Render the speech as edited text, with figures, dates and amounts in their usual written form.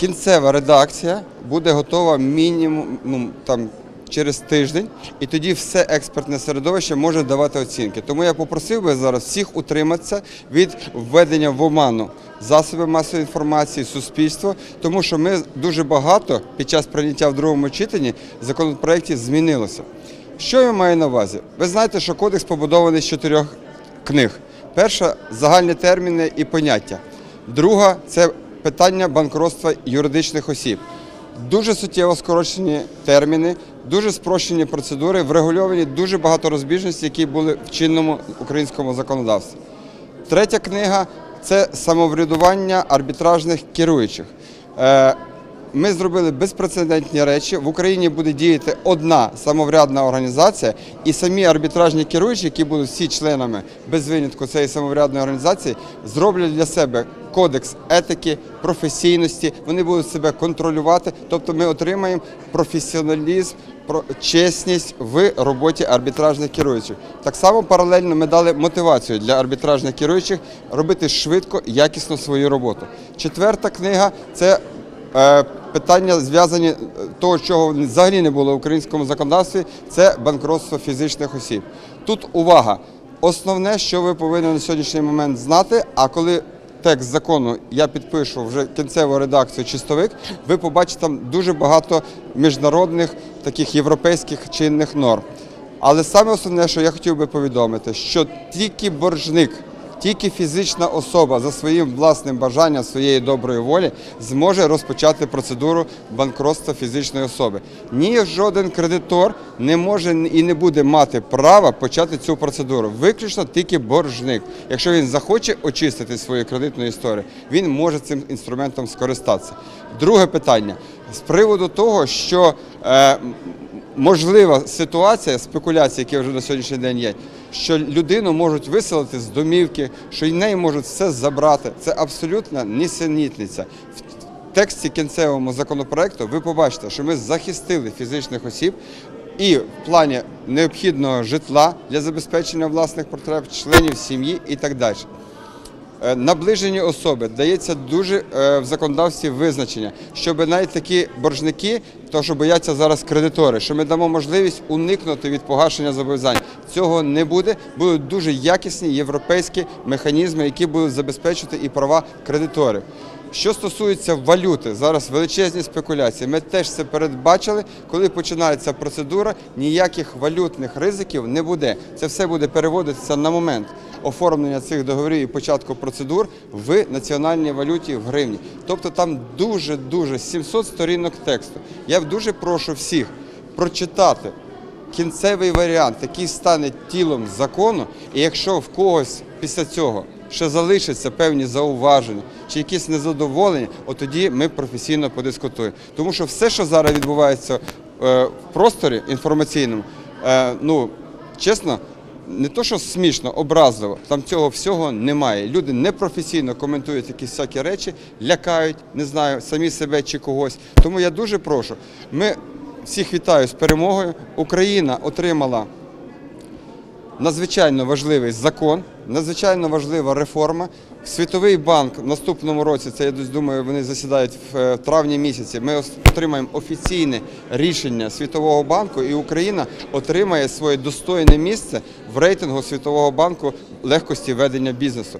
кінцева редакція буде готова мінімум через тиждень, і тоді все експертне середовище може давати оцінки. Тому я попросив би зараз всіх утриматися від введення в оману засоби масової інформації, суспільство, тому що ми дуже багато під час прийняття в другому читанні законопроєктів змінилося. Що я маю на увазі? Ви знаєте, що кодекс побудований з 4 книг. Перша – загальні терміни і поняття. Друга – це питання банкрутства юридичних осіб. Дуже суттєво скорочені терміни, дуже спрощені процедури, врегульовані дуже багато розбіжностей, які були в чинному українському законодавстві. Третя книга – це самоврядування арбітражних керуючих. Ми зробили безпрецедентні речі. В Україні буде діяти одна самоврядна організація, і самі арбітражні керуючі, які будуть всі членами без винятку цієї самоврядної організації, зроблять для себе кодекс етики, професійності, вони будуть себе контролювати. Тобто ми отримаємо професіоналізм, чесність в роботі арбітражних керуючих. Так само паралельно ми дали мотивацію для арбітражних керуючих робити швидко, якісно свою роботу. Четверта книга – це питання, зв'язані того, чого взагалі не було в українському законодавстві, це банкрутство фізичних осіб. Тут увага! Основне, що ви повинні на сьогоднішній момент знати, а коли текст закону я підпишу вже кінцеву редакцію «Чистовик», ви побачите там дуже багато міжнародних, таких європейських чинних норм. Але саме основне, що я хотів би повідомити, що тільки боржник, тільки фізична особа за своїм власним бажанням, своєї доброї волі зможе розпочати процедуру банкрутства фізичної особи. Ні жоден кредитор не може і не буде мати права почати цю процедуру. Виключно тільки боржник. Якщо він захоче очистити свою кредитну історію, він може цим інструментом скористатися. Друге питання. З приводу того, що можлива ситуація, спекуляції, які вже на сьогоднішній день є, що людину можуть виселити з домівки, що й неї можуть все забрати. Це абсолютна нісенітниця. В тексті кінцевому законопроекту ви побачите, що ми захистили фізичних осіб і в плані необхідного житла для забезпечення власних потреб, членів сім'ї і так далі. Наближені особи дається дуже в законодавстві визначення, щоб навіть такі боржники, то що бояться зараз кредитори, що ми дамо можливість уникнути від погашення зобов'язань. Цього не буде, будуть дуже якісні європейські механізми, які будуть забезпечувати і права кредиторів. Що стосується валюти, зараз величезні спекуляції, ми теж це передбачили, коли починається процедура, ніяких валютних ризиків не буде. Це все буде переводитися на момент оформлення цих договорів і початку процедур в національній валюті в гривні. Тобто там дуже-дуже 700 сторінок тексту. Я дуже прошу всіх прочитати кінцевий варіант, який стане тілом закону, і якщо в когось після цього ще залишаться певні зауваження чи якісь незадоволення, от тоді ми професійно подискутуємо. Тому що все, що зараз відбувається в просторі інформаційному, чесно, не то що смішно, образливо, там цього всього немає. Люди непрофесійно коментують якісь всякі речі, лякають, не знаю, самі себе чи когось. Тому я дуже прошу, ми всіх вітаю з перемогою. Україна отримала надзвичайно важливий закон, надзвичайно важлива реформа. Світовий банк в наступному році, це я думаю, вони засідають в травні місяці, ми отримаємо офіційне рішення Світового банку, і Україна отримає своє достойне місце в рейтингу Світового банку легкості ведення бізнесу.